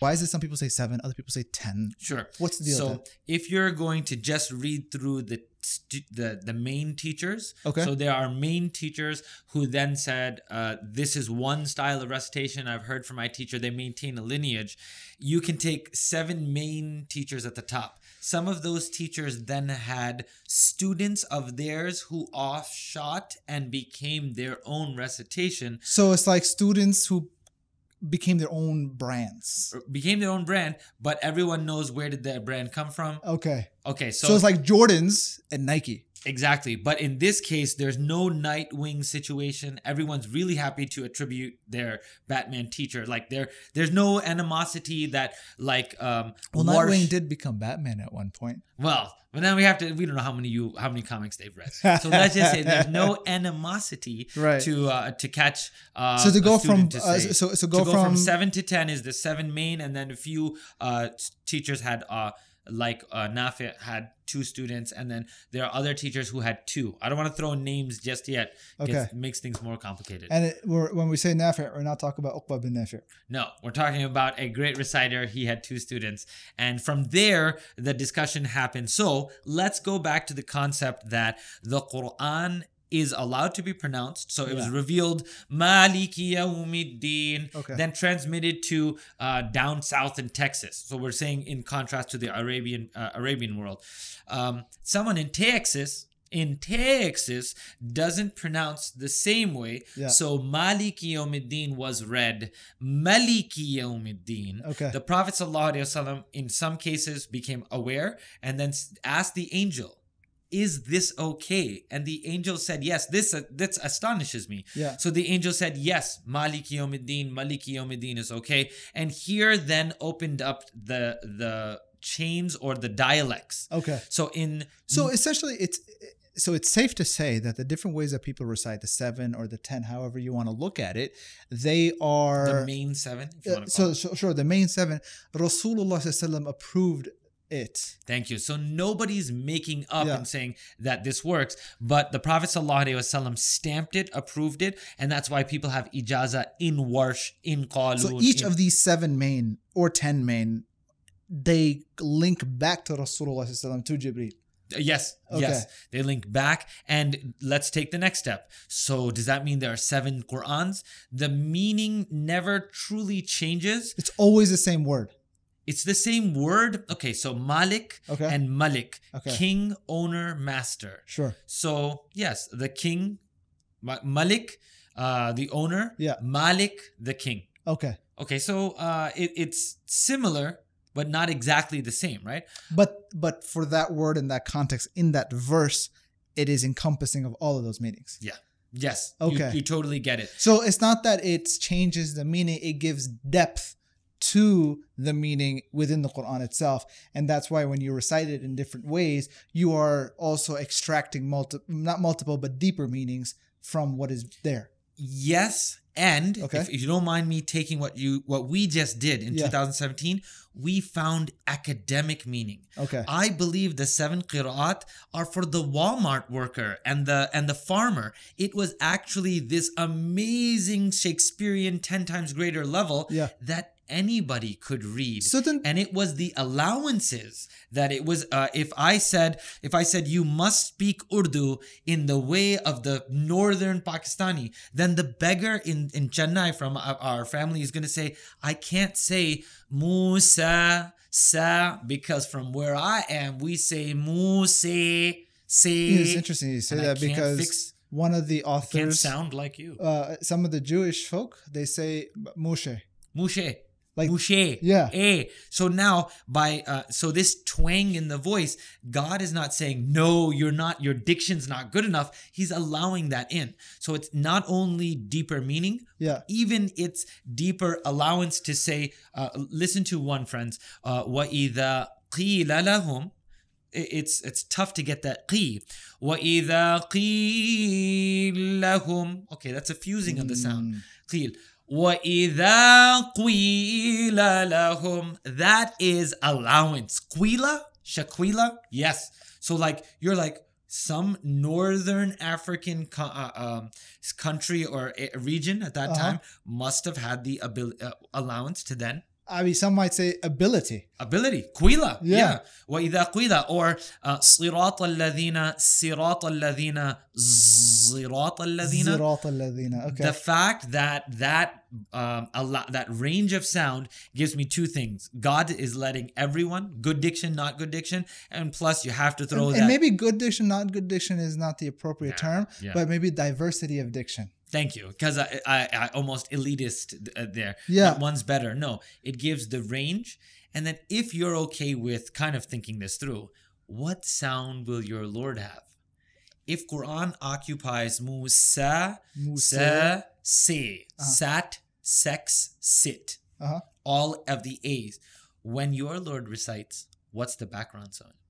Why is it some people say 7, other people say 10? Sure. What's the deal? So if you're going to just read through the main teachers, okay. So there are main teachers who then said, this is one style of recitation I've heard from my teacher. They maintain a lineage. You can take 7 main teachers at the top. Some of those teachers then had students of theirs who offshot and became their own recitation. So it's like students who became their own brands. Became their own brand, but everyone knows where did that brand come from. Okay. Okay, so it's like Jordans and Nike. Exactly. But in this case, there's no Nightwing situation. Everyone's really happy to attribute their Batman teacher. Like there's no animosity that like Nightwing did become Batman at one point. Well, but then we don't know how many comics they've read. So let's just say there's no animosity to catch to go from to say, to go from 7 to 10 is the 7 main, and then a few teachers had Nafir had 2 students, and then there are other teachers who had 2. I don't want to throw names just yet. Okay. It makes things more complicated. And when we say Nafir, we're not talking about Uqbah bin Nafir. No, we're talking about a great reciter. He had 2 students. And from there, the discussion happened. So let's go back to the concept that the Qur'an is allowed to be pronounced. So it was revealed, maliki yawmiddeen, then transmitted to down south in Texas. So we're saying in contrast to the Arabian world. Someone in Texas doesn't pronounce the same way. Yeah. So maliki yawmiddeen was read maliki yawmiddeen. Okay. The Prophet ﷺ in some cases became aware and then asked the angel, is this okay? And the angel said, yes, this astonishes me. Yeah. So the angel said, yes, Maliki Yawmiddeen is okay. And here then opened up the chains or the dialects. Okay. So essentially it's safe to say that the different ways that people recite the 7 or the 10, however you want to look at it, they are the main 7. If you want to call it. So sure, the main 7. Rasulullah approved it. Thank you. So nobody's making up and saying that this works, but the Prophet ﷺ stamped it, approved it, and that's why people have ijaza in warsh, in qalun. So each of these 7 main or 10 main, they link back to Rasulullah ﷺ, to Jibreel. Yes, okay. Yes. They link back. And let's take the next step. So does that mean there are 7 Qur'ans? The meaning never truly changes. It's always the same word. It's the same word. Okay, so Malik and Malik. Okay. King, owner, master. Sure. So, yes, the king, Malik, the owner, Malik, the king. Okay. Okay, so it's similar, but not exactly the same, right? But for that word in that context, in that verse, it is encompassing of all of those meanings. Yeah. Yes. Okay. You totally get it. So it's not that it changes the meaning. It gives depth to the meaning within the Qur'an itself. And that's why when you recite it in different ways, you are also extracting not multiple, but deeper meanings from what is there. Yes. And if you don't mind me taking what we just did in 2017, we found academic meaning. Okay. I believe the 7 qiraat are for the Walmart worker and the farmer. It was actually this amazing Shakespearean 10 times greater level that anybody could read. So then, and it was the allowances that it was if I said you must speak Urdu in the way of the northern Pakistani, then the beggar in Chennai from our family is going to say, I can't say Musa sa, because from where I am we say Musa say. It's interesting you say that because one of the authors can't sound like you. Some of the Jewish folk, they say Mushe. Like Mushe. Yeah. Eh. So now so this twang in the voice, God is not saying, no, you're not, your diction's not good enough. He's allowing that in. So it's not only deeper meaning, even it's deeper allowance to say, listen to one, friends, وَإِذَا قِيلَ لَهُمْ. It's tough to get that qi. وَإِذَا قِيلَ لَهُمْ. Okay, that's a fusing of the sound. Qil. وَإِذَا قِيلَ لَهُمْ. That is allowance. Qila? Shaquila? Yes. So like, you're like some northern African country or region at that time must have had the allowance to then I mean, some might say ability. Ability. Qila. Yeah. وَإِذَا قِيلَ Or صِرَاطَ الَّذِينَ صِرَاطَ الَّذِينَ صِرَاطَ الَّذِينَ صِرَاطَ الَّذِينَ. Okay. The fact that that range of sound gives me two things. God is letting everyone, good diction, not good diction, and plus you have to throw and maybe good diction, not good diction is not the appropriate term, but maybe diversity of diction. Thank you, because I almost elitist there. Yeah. One's better. No, it gives the range. And then if you're okay with kind of thinking this through, what sound will your Lord have? If Qur'an occupies Musa, Musa, se, sat, sex, sit, all of the A's, when your Lord recites, what's the background sound?